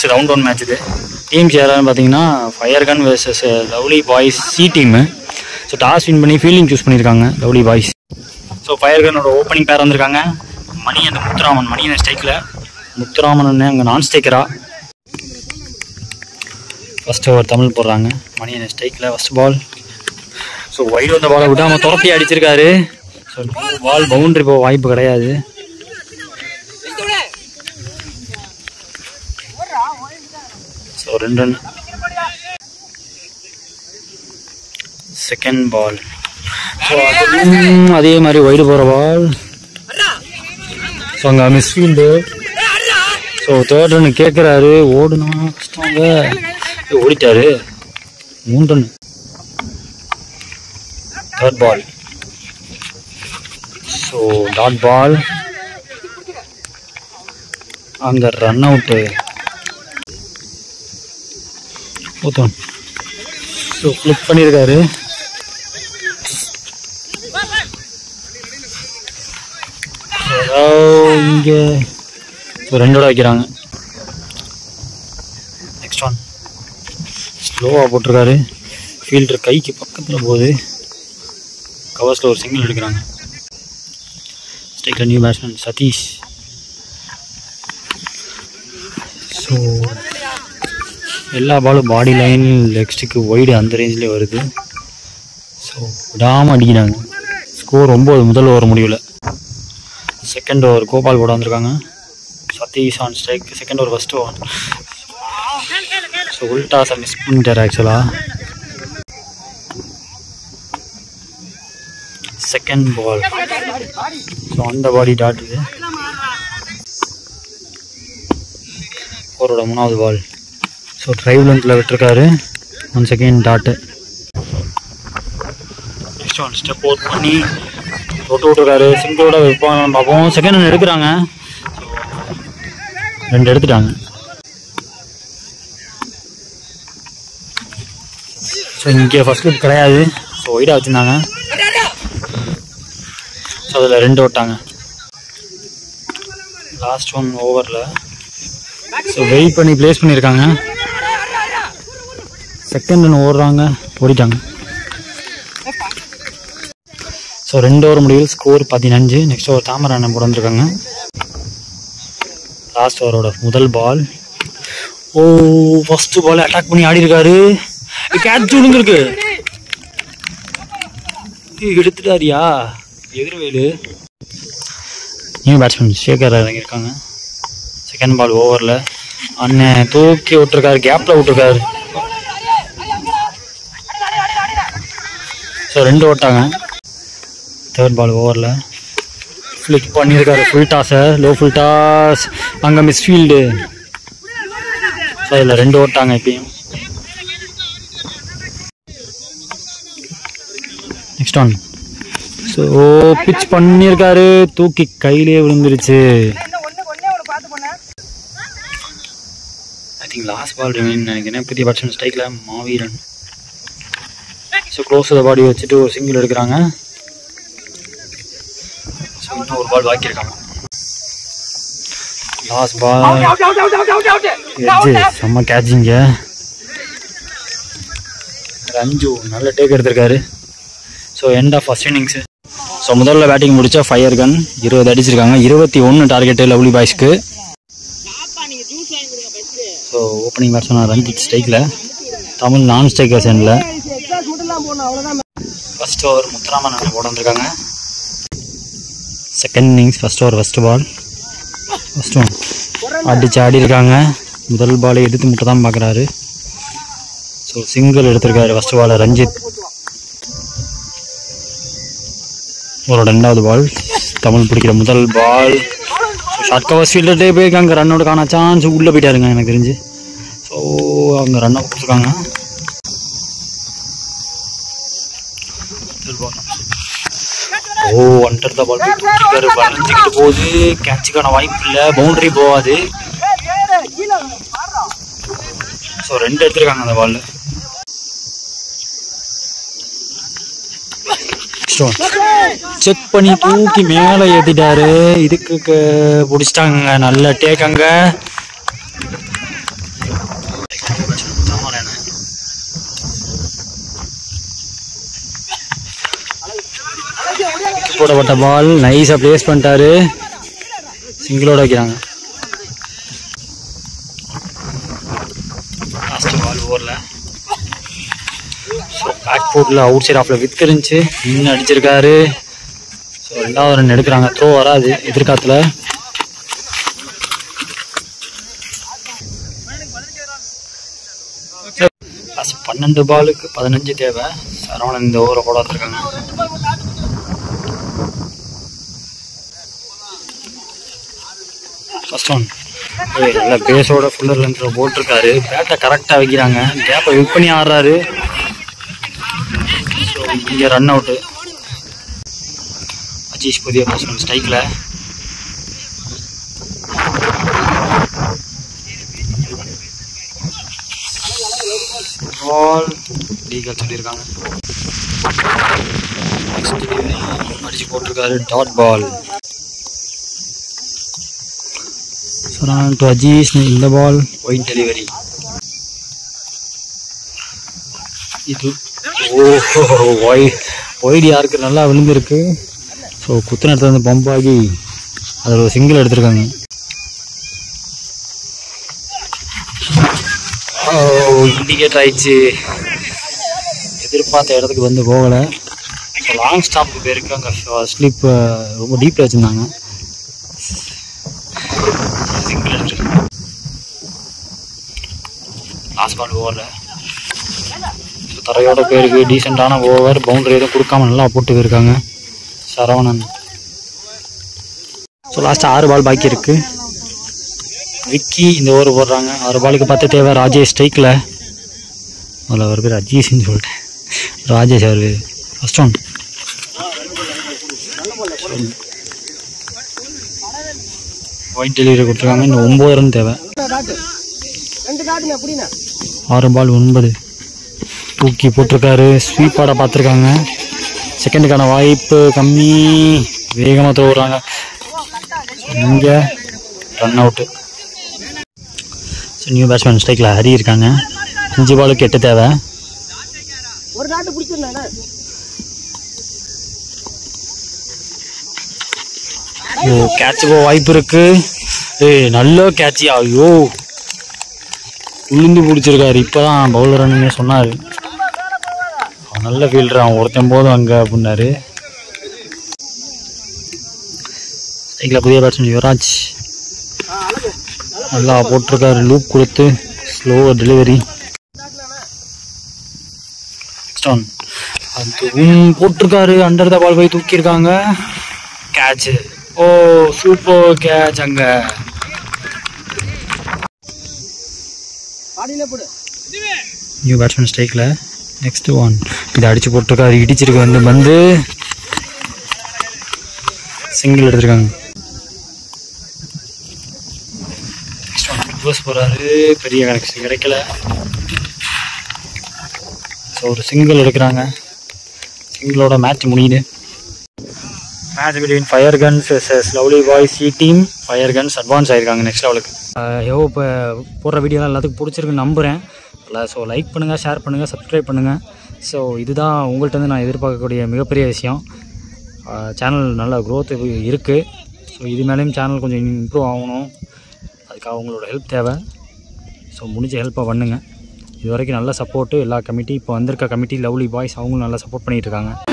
6 round one match இது. Teams யாரான்னு பார்த்தீங்கன்னா Fire Gun versus Lovely Boyz C team. So toss win பண்ணி fielding choose பண்ணிருக்காங்க Lovely Boyz. So Fire Gun ஓட opening pair வந்திருக்காங்க. மணி அந்த முத்துராமன் மணி அந்த ஸ்ட்ரைக்ல முத்துராமன் அண்ணே அங்க நான் ஸ்ட்ரைக்கரா. ஃபர்ஸ்ட் ஓவர் தமிழ் போடுறாங்க. மணி அந்த ஸ்ட்ரைக்ல ஃபர்ஸ்ட் பால். So wide வந்த பாலை விடாம துரத்தி அடிச்சிருக்காரு. So பால் பவுண்டரி போக வாய்ப்பு கிடையாது. So run. Second ball. So adhe mari wide pora ball. So anga misfield. So third run kekkararu oduna kashtamga. Oditaru. Moon run. Third ball. So dot ball. On the run out. So flip பண்ணிருக்காரு. இங்க ரெண்டோட வைக்கறாங்க. Next one ஸ்லோவா போட்டுருக்காரு. Fielder கைக்கு பக்கத்துல போகுது. கவர்ஸ்ல ஒரு single எடுக்கறாங்க. Striker new batsman Satish. So எல்லா பாலும் body line leg stick wide அந்த ரேஞ்சிலே வருது. ஸோ விடாமல் அடிக்கிறாங்க. ஸ்கோர் 9 முதல் ஓவர் முடியல. செகண்ட் ஓவர் கோபால் போட வந்திருக்காங்க. Satish on strike. Second over first over. So உல்டாஸை மிஸ் பண்ணிட்டார் ஆக்சுவலாக. Second ball. ஸோ அந்த பாடி டாட் இது. ஓவரோட 3வது பால். ஸோ ட்ரைவ் லென்த்தில் விட்டுருக்காரு. One second dot. Next one step out பண்ணி ரொட்டு விட்டுருக்காரு. சிங்கிளோட வைப்பாங்க பார்ப்போம். செகண்ட் ஒன்று எடுக்கிறாங்க. ரெண்டு எடுத்துட்டாங்க. ஸோ இங்கே ஃபர்ஸ்ட் கிளிப் கிடையாது. ஸோ ஒய்டாக வச்சுருந்தாங்க. ஸோ அதில் ரெண்டு விட்டாங்க. லாஸ்ட் ஒன் ஓவரில் ஸோ வெயிட் பண்ணி ப்ளேஸ் பண்ணியிருக்காங்க. செகண்ட் ரன் ஓடுறாங்க. ஓடிட்டாங்க. ஸோ 2 ஓவர் முடிவில் ஸ்கோர் 15. நெக்ஸ்ட் ஓவர் தாமரை அண்ணன் போட வந்திருக்காங்க. லாஸ்ட் ஓவரோட முதல் பால். ஓ ஃபர்ஸ்ட் பால் அட்டாக் பண்ணி ஆடி இருக்காரு. கேட்ச் விழுந்துருக்கு. எடுத்துட்டாரியா எதிர்வேலு. நியூ பேட்ஸ்மேன் சேகர் இறங்கியிருக்காங்க. செகண்ட் பால் ஓவரில் அண்ணன் தூக்கி விட்டுருக்காரு. கேப்பில் விட்டுருக்காரு. ஸோ 2 ஓட்டாங்க. தேர்ட் பால் ஓவரில் ஃபிளிக் பண்ணியிருக்காரு. ஃபுல் டாஸை லோ ஃபுல் டாஸ் அங்கே மிஸ்ஃபீல்டு. ஸோ இதில் 2 ஓட்டாங்க. இப்பயும் நெக்ஸ்ட் ஒன். ஸோ பிச் பண்ணியிருக்காரு. தூக்கி கையிலே விழுந்துருச்சு. I think last ball remain நினைக்கிறேன். பெரிய பட்சம் ஸ்ட்ரைக்கில் மாவீரன். ஸோ க்ளோஸ் த பாடி வச்சுட்டு ஒரு சிங்கிள் எடுக்கிறாங்க. ஸோ இன்னும் ஒரு பால் வாக்கியிருக்காங்க. Last ball edge. செம்ம கேட்சிங்க. ரஞ்சு நல்ல டேக் எடுத்திருக்காரு. So end of first innings. So முதல்ல பேட்டிங் முடிச்சா ஃபயர் கன். 20 அடிச்சிருக்காங்க. 21 டார்கெட்டு லவ்லி பாய்ஸ்க்கு. ஸோ ஓப்பனிங் பேட்ஸ்மேன் ரஞ்சித் ஸ்ட்ரைக்கில். தமிழ் நான் ஸ்ட்ரைக்கர் சென்டில். ஃபர்ஸ்ட் ஓவர் முத்துராமன் அண்ணன் போட வந்திருக்காங்க. Second innings first over first ball. First one அடிச்சு ஆடி இருக்காங்க. முதல் பாலை எடுத்து முட்டை தான் பார்க்குறாரு. ஸோ சிங்கிள் எடுத்திருக்காரு ஃபர்ஸ்ட் பாலை ரஞ்சித். ஒரு 2வது பால் தமிழ் பிடிக்கிற முதல் பால். ஸோ ஷார்ட் கவர் ஃபீல்டே போய் அங்கே ரன் அவுட் காண சான்ஸ் உள்ளே போயிட்டாருங்க எனக்கு தெரிஞ்சு. ஸோ அவங்க ரன் அவுட் கொடுத்துருக்காங்க. ஓ அண்டர் த பால் வளைஞ்சிக்கிட்டு போகுது. கேட்சுக்கான வாய்ப்பு இல்லை. பவுண்டரி போகாது. ஸோ 2 எடுத்துருக்காங்க அந்த பால். செக் பண்ணி தூக்கி மேலே ஏற்றிட்டாரு. இதுக்கு பிடிச்சிட்டாங்க. நல்ல டேக் அங்கே. போடப்பட்ட பால் நைஸாக ப்ளேஸ் பண்ணிட்டாரு. சிங்கிளோட வைக்கிறாங்க. லாஸ்ட் பால் ஓவரில் ஸோ பேக் ஃபுட்டில் அவுட் சைட் ஆஃபில் வித் இருந்துச்சு, இன்னும் அடிச்சிருக்காரு. ஸோ ரெண்டாவது ரன் எடுக்கிறாங்க. த்ரோ வராது எதிர்காலத்தில். லாஸ்ட் 12 பாலுக்கு 15 தேவை. சரவணன் இந்த ஓவரை போட வந்துருக்காங்க. ஃபர்ஸ்ட் ஒன் நல்லா பேஸோட ஃபுல்லர் லென்த்தில் போட்டிருக்காரு. பேட்டை கரெக்டாக வைக்கிறாங்க, கேப்பை விட் பண்ணி ஆடுறாரு. ஸோ இங்கே ரன் அவுட்டு. அஜீஷ் புதிய பேட்ஸ்மேன் ஸ்ட்ரைக்கில். பால் லீகல் சொல்லியிருக்காங்க. அடிச்சு போட்டிருக்காரு dot ball. Saran to Ajish in the ball, point delivery. Idu oh wide yarku nalla vilundirukku. So kuthana edutha and bump aagi adha single eduthirukanga. Oh indicate aichu edirpaatha edathukku vandu pogala. So long stop ku perukanga slip romba deep la irundanga. Last ball ஓவரில் தரையோட பேருக்கு டீசெண்டான over. Boundary எதுவும் கொடுக்காம நல்லா போட்டு போயிருக்காங்க Saravanan. So last 6 பால் பாக்கி இருக்குது. விக்கி இந்த ஓவர் போடுறாங்க. 6 பாலுக்கு 10 தேவை. ராஜேஷ் ஸ்ட்ரைக்கில். அதில் அவர் பேர் அஜீஷ்னு சொல்லிட்டேன், ராஜேஷ் அவர் பேர். ஃபர்ஸ்ட் ஒன் பாயிண்ட் டெலிவரி கொடுத்துருக்காங்க. இன்னும் 9 ரன் தேவை. 6 பால் 9 தூக்கி போட்டிருக்காரு. ஸ்வீப்பாட பார்த்துருக்காங்க. செகண்டுக்கான வாய்ப்பு கம்மி. வேகமாக தோடுறாங்க. இங்கே run out. So new batsman ஸ்ட்ரைக்கில் ஹரி இருக்காங்க. 5 பாலுக்கு 8 தேவை. ஓ கேட்ச் போக வாய்ப்பு இருக்கு. நல்ல கேட்சியா. ஐயோ உளுந்து பிடிச்சிருக்காரு. இப்போதான் பவுலர் அண்ணனே சொன்னார் நல்ல ஃபீல்டர் அவன் ஒருத்தன் போதும் அங்கே அப்படின்னாரு. ஸ்ட்ரைக்கில் புதிய பேட்ஸ்மேன் யுவராஜ் நல்லா போட்டிருக்காரு. லூப் கொடுத்து ஸ்லோவாக டெலிவரி. நெக்ஸ்ட் ஒன் அதுவும் போட்டிருக்காரு. அண்டர் த பால் போய் தூக்கியிருக்காங்க. கேட்ச். ஓ சூப்பர் கேட்ச் அங்க. நியூ பேட்ஸ்மேன் ஸ்ட்ரைக்கில். நெக்ஸ்ட் ஒன் இதை அடிச்சு போட்டிருக்காரு. இடிச்சிருக்கு வந்து வந்து சிங்கிள் எடுத்திருக்காங்க. நெக்ஸ்ட் ஒன் ரிவர்ஸ் போறாரு. பெரிய கனெக்ஷன் கிடைக்கல. ஸோ ஒரு சிங்கிள் எடுக்கிறாங்க. சிங்கிளோட மேட்ச் முடியுது. Match between fire guns versus lovely boys C team. Fire guns advance ஆகிருக்காங்க நெக்ஸ்ட் லெவலுக்கு. ஐயோ இப்போ போடுற வீடியோலாம் எல்லாத்துக்கும் பிடிச்சிருக்குன்னு நம்புகிறேன். ஸோ லைக் பண்ணுங்கள், ஷேர் பண்ணுங்கள், சப்ஸ்கிரைப் பண்ணுங்கள். ஸோ இதுதான் உங்கள்கிட்ட வந்து நான் எதிர்பார்க்கக்கூடிய மிகப்பெரிய விஷயம். சேனல் நல்லா க்ரோத் இருக்குது. ஸோ இது மேலேயும் சேனல் கொஞ்சம் இம்ப்ரூவ் ஆகணும். அதுக்காக உங்களோட ஹெல்ப் தேவை. ஸோ முடிஞ்ச ஹெல்ப்பாக பண்ணுங்கள். இது வரைக்கும் நல்ல சப்போர்ட்டு எல்லா கமிட்டி, இப்போ வந்திருக்க கமிட்டி லவ்லி பாய்ஸ் அவங்களும் நல்லா சப்போர்ட் பண்ணிகிட்ருக்காங்க.